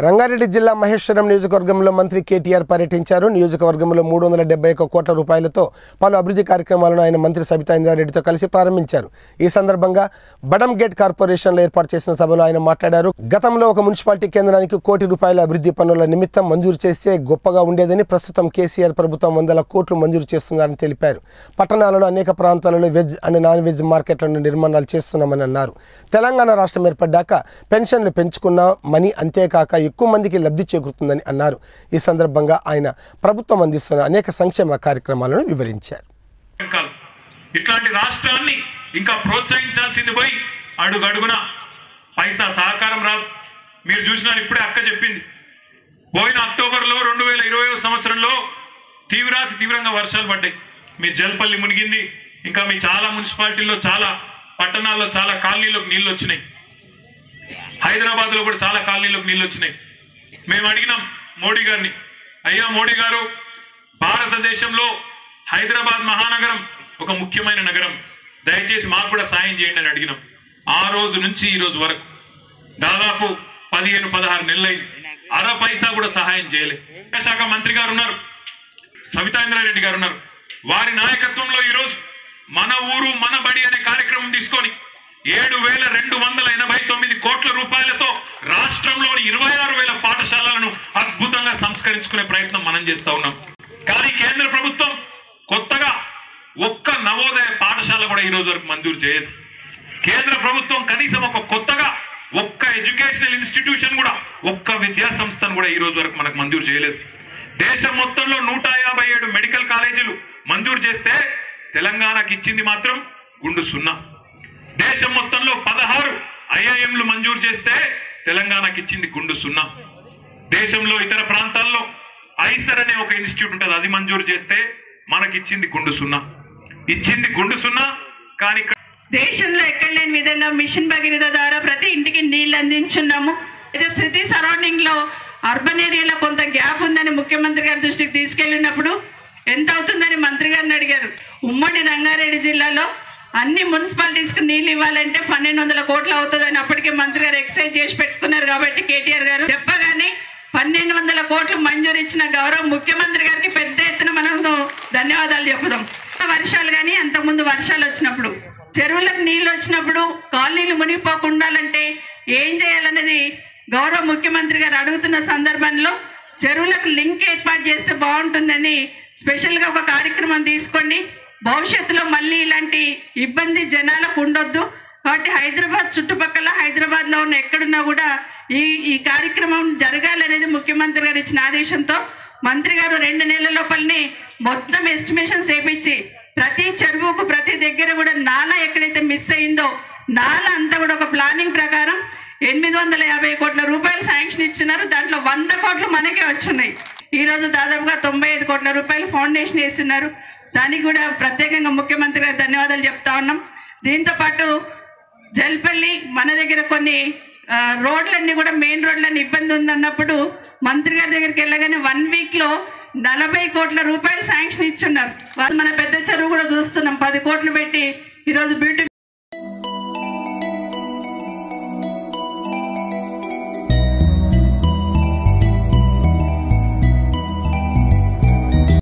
रंगारेड्डी जिला महेश्वरम नियोजकवर्गंलो मंत्री केटीआर पर्यटिंचारु। नियोजकवर्गंलो 371 कोट्ल रूपायलतो पलु अभिवृद्धि कार्यक्रमालनु आयन मंत्री सबिता इंदारेड्डीतो कलिसि प्रारंभिंचारु। ई संदर्भंगा बडम गेट कॉर्पोरेशनलो एर्पाटु चेसिन सभलो आयन माट्लाडारु। गतंलो ओक मुनिसिपालिटी केंद्रानिकि 1 కోటి रूपायलु अभिवृद्धि पनुल निमित्तं मंजूरु चेस्ते गोप्पगा उंडेदनि प्रस्तुतं केसीआर प्रभुत्వం 100 కోట్లు मंजूरु చేస్తున్నారని తెలిపారు। పట్టణాలలో అనేక ప్రాంతాలలో వెజ్ అండ్ నాన్ వెజ్ మార్కెట్లను నిర్మాణాలు చేస్తున్నామని అన్నారు। తెలంగాణ రాష్ట్రం ఏర్పడ్డాక పెన్షన్లు పెంచుకున్న మనీ అంతే కాక ఎక్కువ మందికి లబ్ధి చేకూరుతుందని అన్నారు। ఈ సందర్భంగా ఆయన ప్రభుత్వం అందిస్తున్న అనేక సంక్షేమ కార్యక్రమాలను వివరించారు। ఇట్లాంటి రాష్ట్రాన్ని ఇంకా ప్రోత్సహించాల్సింది పోయి అడుగడుగునా పైసా సహకారం రాదు। మీరు చూసినారు ఇప్పుడే అక్క చెప్పింది పోయిన అక్టోబర్లో 2020వ సంవత్సరంలో తీవ్రాతి తీవ్రంగా వర్షాలు పడ్డాయి। మీ జల్పల్లి మునిగింది, ఇంకా మీ చాలా మున్సిపాలిటీల్లో చాలా పట్టణాల్లో చాలా కాలనీలకు నీళ్లు వచ్చినాయి। హైదరాబాద్లో కూడా చాలా కాలనీలకు నీళ్లు వచ్చినాయి। మేము అడిగినాం మోడీ గారిని, అయ్యా మోడీ గారు భారతదేశంలో హైదరాబాద్ మహానగరం ఒక ముఖ్యమైన నగరం, దయచేసి మాకు కూడా సాయం చేయండి అని అడిగినాం। ఆ రోజు నుంచి ఈ రోజు వరకు దాదాపు 15-16 నెలలైంది, 60 పైసా కూడా సహాయం చేయలే। శాఖ మంత్రి గారు ఉన్నారు, సబితా ఇంద్రారెడ్డి గారు ఉన్నారు, వారి నాయకత్వంలో ఈరోజు మన ఊరు మన బడి అనే కార్యక్రమం తీసుకొని 7,289 కోట్ల రూపాయలతో రాష్ట్రంలోని 26,000 పాఠశాలలను అద్భుతంగా సంస్కరించుకునే ప్రయత్నం మనం చేస్తా ఉన్నాం। కానీ కేంద్ర ప్రభుత్వం కొత్తగా ఒక్క నవోదయ పాఠశాల కూడా ఈ రోజు వరకు మంజూరు చేయదు। కేంద్ర ప్రభుత్వం కనీసం ఒక కొత్తగా ఒక్క ఎడ్యుకేషనల్ ఇన్స్టిట్యూషన్ కూడా ఒక్క విద్యా సంస్థను కూడా ఈ రోజు వరకు మనకు మంజూరు చేయలేదు। దేశం మొత్తంలో 157 మెడికల్ కాలేజీలు మంజూరు చేస్తే తెలంగాణకి ఇచ్చింది మాత్రం గుండు సున్నా। దేశం మొత్తంలో 16 ఐఐఎంలు మంజూరు చేస్తే తెలంగాణకి ఇచ్చింది గుండు సున్నా। దేశంలో ఇతర ప్రాంతాల్లో ఐసర్ అనే ఒక ఇన్స్టిట్యూట్ ఉంటుంది, అది మంజూరు చేస్తే మనకి ఇచ్చింది గుండు సున్నా, ఇచ్చింది గుండు సున్నా। కానీ దేశంలో ఎక్కడ లేని విధంగా మిషన్ భగీరథ ద్వారా ప్రతి ఇంటికి నీళ్లు అందించున్నాము। సిటీ సరౌండింగ్ లో అర్బన్ ఏరియాలో కొంత గ్యాప్ ఉందని ముఖ్యమంత్రి గారి దృష్టికి తీసుకెళ్ళినప్పుడు ఎంత అవుతుందని మంత్రి గారిని అడిగారు। ఉమ్మడి రంగారెడ్డి జిల్లాలో అన్ని మున్సిపాలిటీస్ కు నీళ్లు ఇవ్వాలంటే 1,200 కోట్లు అవుతుందని అప్పటికే మంత్రి గారు ఎక్సైజ్ చేసి పెట్టుకున్నారు। కాబట్టి కేటీఆర్ గారు చెప్పగానే 1,200 కోట్లు మంజూరు ఇచ్చిన గౌరవం ముఖ్యమంత్రి గారికి పెద్ద ఎత్తున మనం ధన్యవాదాలు చెప్పుదాం। వర్షాలు కానీ అంతకుముందు వర్షాలు వచ్చినప్పుడు చెరువులకు నీళ్లు వచ్చినప్పుడు కాలనీలు మునిగిపోకుండా ఉండాలంటే ఏం చేయాలనేది గౌరవ ముఖ్యమంత్రి గారు అడుగుతున్న సందర్భంలో చెరువులకు లింక్ ఏర్పాటు చేస్తే బాగుంటుందని స్పెషల్గా ఒక కార్యక్రమం తీసుకోండి। భవిష్యత్తులో మళ్ళీ ఇలాంటి ఇబ్బంది జనాలకు ఉండొద్దు, కాబట్టి హైదరాబాద్ చుట్టుపక్కల హైదరాబాద్లో ఉన్న ఎక్కడున్నా కూడా ఈ కార్యక్రమం జరగాలనేది ముఖ్యమంత్రి గారు ఇచ్చిన ఆదేశంతో మంత్రి గారు 2 నెలల లోపలనే మొత్తం ఎస్టిమేషన్ చేపించి ప్రతి చెరువుకు ప్రతి దగ్గర కూడా నాలా ఎక్కడైతే మిస్ అయిందో నాలా అంతా కూడా ఒక ప్లానింగ్ ప్రకారం 850 కోట్ల రూపాయలు శాంక్షన్ ఇచ్చినారు। దాంట్లో 100 కోట్లు మనకే వచ్చినాయి। ఈరోజు దాదాపుగా 95 కోట్ల రూపాయలు ఫౌండేషన్ వేస్తున్నారు, దానికి కూడా ప్రత్యేకంగా ముఖ్యమంత్రి గారు ధన్యవాదాలు చెప్తా ఉన్నాం। దీంతోపాటు జల్పల్లి మన దగ్గర కొన్ని రోడ్లన్నీ కూడా మెయిన్ రోడ్లన్నీ ఇబ్బంది ఉందన్నప్పుడు మంత్రి గారి దగ్గరికి వెళ్ళగానే 1 వీక్లో 40 కోట్ల రూపాయలు శాంక్షన్ ఇచ్చున్నారు। మన పెద్ద చెరువు కూడా చూస్తున్నాం, 10 కోట్లు పెట్టి ఈరోజు బ్యూటీ